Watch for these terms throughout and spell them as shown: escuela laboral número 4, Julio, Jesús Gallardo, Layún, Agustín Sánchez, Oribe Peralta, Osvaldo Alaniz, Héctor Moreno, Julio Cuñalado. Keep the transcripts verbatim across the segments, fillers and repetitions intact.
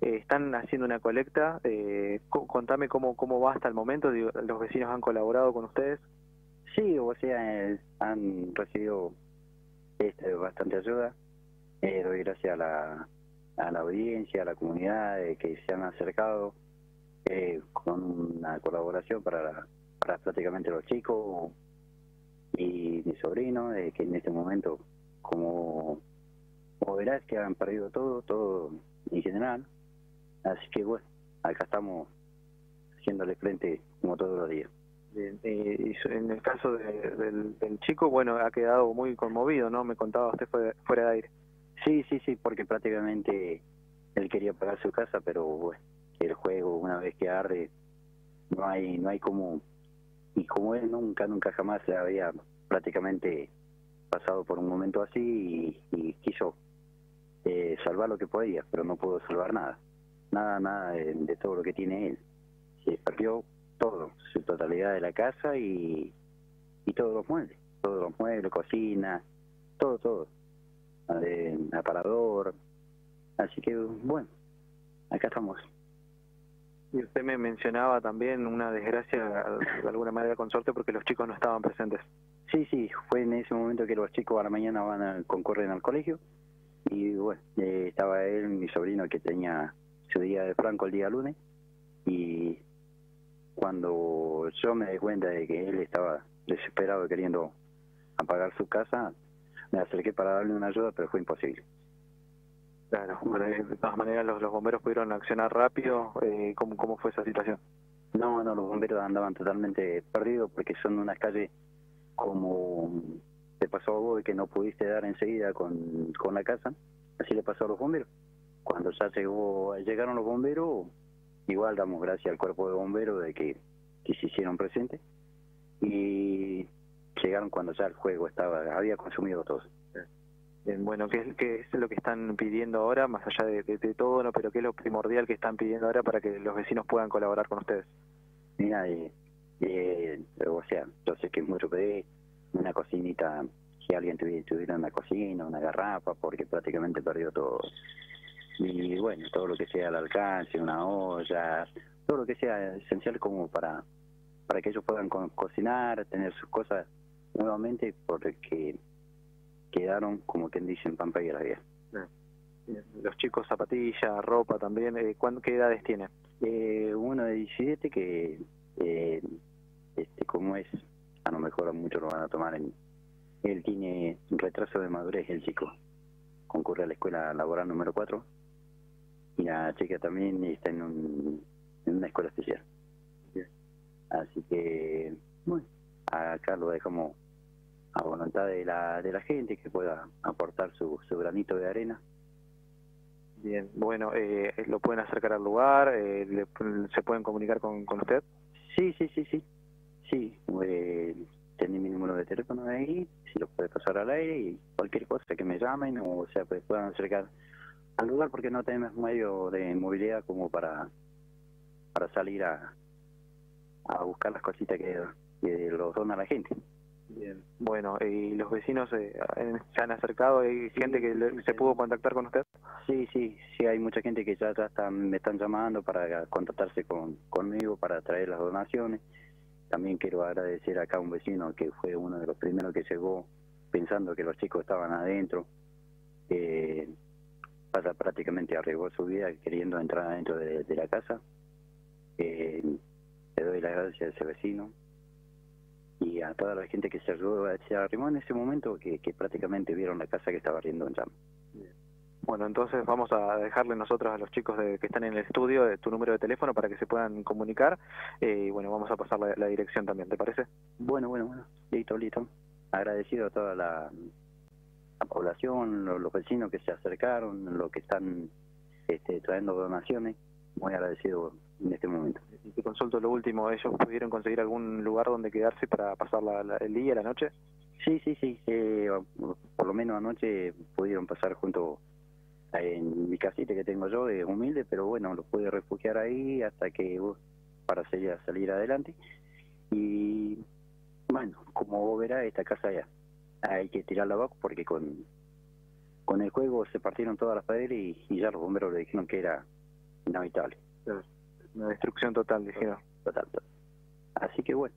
Eh, están haciendo una colecta. Eh, co contame cómo, cómo va hasta el momento. Digo, ¿los vecinos han colaborado con ustedes? Sí, o sea, eh, han recibido este, bastante ayuda. Eh, doy gracias a la, a la audiencia, a la comunidad eh, que se han acercado eh, con una colaboración para, para prácticamente los chicos y mi sobrino, eh, que en este momento, como, como verás, que han perdido todo, todo en general. Así que bueno, acá estamos haciéndole frente como todos los días. Bien. Y en el caso de, del, del chico, bueno, ha quedado muy conmovido, ¿no? Me contaba usted fuera de aire. Sí, sí, sí, porque prácticamente él quería pagar su casa, pero bueno, el juego, una vez que arde, no hay, no hay como... Y como él nunca, nunca jamás se había prácticamente pasado por un momento así y, y quiso eh, salvar lo que podía, pero no pudo salvar nada. Nada, nada de, de todo lo que tiene él. Se perdió todo, su totalidad de la casa y, y todos los muebles. Todos los muebles, cocina, todo, todo. Eh, aparador. Así que, bueno, acá estamos. Y usted me mencionaba también una desgracia, de alguna manera con suerte, porque los chicos no estaban presentes. Sí, sí, fue en ese momento que los chicos a la mañana van a, concurren al colegio. Y bueno, eh, estaba él, mi sobrino, que tenía su día de franco el día lunes. Y cuando yo me di cuenta de que él estaba desesperado queriendo apagar su casa, me acerqué para darle una ayuda, pero fue imposible. Claro, de todas maneras los, los bomberos pudieron accionar rápido. Eh, ¿cómo, ¿Cómo fue esa situación? No, no, los bomberos andaban totalmente perdidos porque son unas calles como te pasó a vos, que no pudiste dar enseguida con, con la casa. Así le pasó a los bomberos. Cuando ya llegó, llegaron los bomberos, igual damos gracias al cuerpo de bomberos de que, que se hicieron presentes. Y llegaron cuando ya el juego estaba, había consumido todo. Bueno, ¿qué es, ¿qué es lo que están pidiendo ahora, más allá de, de, de todo, no? Pero ¿qué es lo primordial que están pidiendo ahora para que los vecinos puedan colaborar con ustedes? Mira, eh, eh, o sea, yo sé que es mucho pedir una cocinita, si alguien tuviera, tuviera una cocina, una garrafa, porque prácticamente perdió todo. Y bueno, todo lo que sea al alcance, una olla, todo lo que sea esencial como para, para que ellos puedan co cocinar, tener sus cosas nuevamente, porque quedaron, como quien dice, en pampa y a la vida. Los chicos, zapatillas, ropa también. Eh, ¿Qué edades tienen? Eh, uno de diecisiete que, eh, este, como es, a lo mejor muchos lo van a tomar. En, él tiene un retraso de madurez, el chico. Concurre a la escuela laboral número cuatro. Y la chica también está en, un, en una escuela especial. Así que, bueno, acá lo dejamos a voluntad de la, de la gente que pueda aportar su, su granito de arena. Bien, bueno, eh, ¿lo pueden acercar al lugar? Eh, le, ¿Se pueden comunicar con, con usted? Sí, sí, sí, sí. Sí, eh, tenés mi número de teléfono ahí, si lo puede pasar al aire y cualquier cosa que me llamen, o sea, pues puedan acercar al lugar porque no tenemos medio de movilidad como para, para salir a, a buscar las cositas que, que los dona la gente. Bien. Bueno, ¿y los vecinos eh, se han acercado? ¿Hay gente que le, se pudo contactar con usted? Sí, sí, sí, hay mucha gente que ya, ya están, me están llamando para contactarse con, conmigo, para traer las donaciones. También quiero agradecer acá a un vecino que fue uno de los primeros que llegó pensando que los chicos estaban adentro. Eh, pasa, prácticamente arriesgó su vida queriendo entrar adentro de, de la casa. Eh, le doy las gracias a ese vecino y a toda la gente que se arrimó en ese momento, que, que prácticamente vieron la casa que estaba ardiendo en llamas. Bueno, entonces vamos a dejarle nosotros a los chicos de, que están en el estudio de tu número de teléfono para que se puedan comunicar. Eh, y bueno, vamos a pasar la, la dirección también, ¿te parece? Bueno, bueno, bueno. Listo, listo. Agradecido a toda la, la población, los, los vecinos que se acercaron, los que están este, trayendo donaciones. Muy agradecido en este momento. Y te consulto lo último, ¿ellos pudieron conseguir algún lugar donde quedarse para pasar la, la, el día, la noche? Sí, sí, sí, eh, por lo menos anoche pudieron pasar junto en mi casita que tengo yo, es humilde, pero bueno, los pude refugiar ahí hasta que uh, para salir, salir adelante. Y bueno, como vos verás, esta casa ya hay que tirarla abajo porque con, con el juego se partieron todas las paredes y, y ya los bomberos le dijeron que era inhabitable. Una destrucción total, dijeron. Total, total. Así que bueno,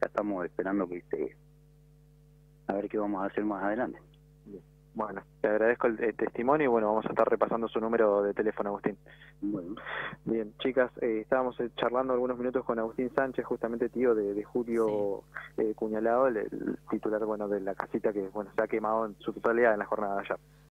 ya estamos esperando que se... a ver qué vamos a hacer más adelante. Bien. Bueno, te agradezco el, el testimonio y bueno, vamos a estar repasando su número de teléfono, Agustín. Bueno. Bien, chicas, eh, estábamos charlando algunos minutos con Agustín Sánchez, justamente tío de, de Julio, sí. eh, Cuñalado, el, el titular bueno de la casita que bueno se ha quemado en su totalidad en la jornada de ayer.